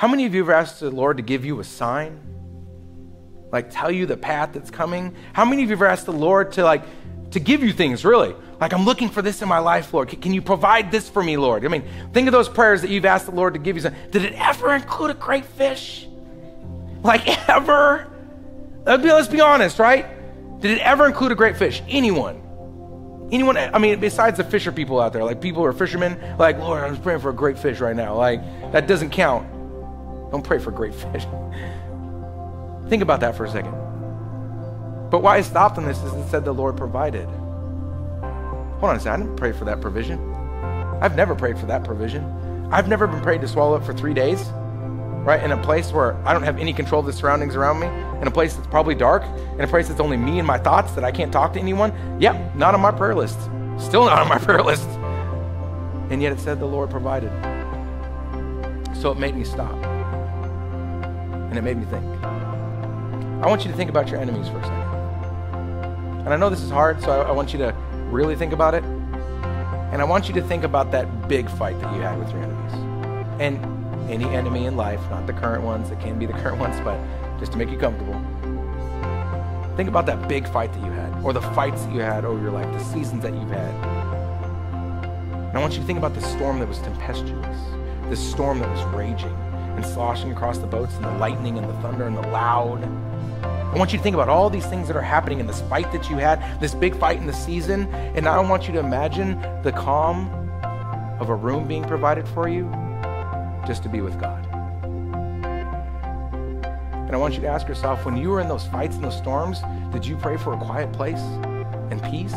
How many of you have asked the Lord to give you a sign? Like tell you the path that's coming? How many of you have asked the Lord to give you things, really? Like, I'm looking for this in my life, Lord. Can you provide this for me, Lord? I mean, think of those prayers that you've asked the Lord to give you something. Did it ever include a great fish? Like, ever? Let's be honest, right? Did it ever include a great fish? Anyone? Anyone? I mean, besides the fisher people out there, like people who are fishermen, like, Lord, I'm praying for a great fish right now. Like, that doesn't count. Don't pray for great fish. Think about that for a second. But why I stopped on this is it said the Lord provided. Hold on a second, I didn't pray for that provision. I've never prayed for that provision. I've never been prayed to swallow up for 3 days, right? In a place where I don't have any control of the surroundings around me, in a place that's probably dark, in a place that's only me and my thoughts that I can't talk to anyone. Yep, not on my prayer list. Still not on my prayer list. And yet it said the Lord provided. So it made me stop. And it made me think. I want you to think about your enemies for a second. And I know this is hard, so I want you to really think about it. And I want you to think about that big fight that you had with your enemies. And any enemy in life, not the current ones, it can be the current ones, but just to make you comfortable. Think about that big fight that you had, or the fights that you had over your life, the seasons that you've had. And I want you to think about the storm that was tempestuous, the storm that was raging and sloshing across the boats, and the lightning and the thunder and the loud. I want you to think about all these things that are happening in this fight that you had, this big fight in the season, and I want you to imagine the calm of a room being provided for you just to be with God. And I want you to ask yourself, when you were in those fights and those storms, did you pray for a quiet place and peace?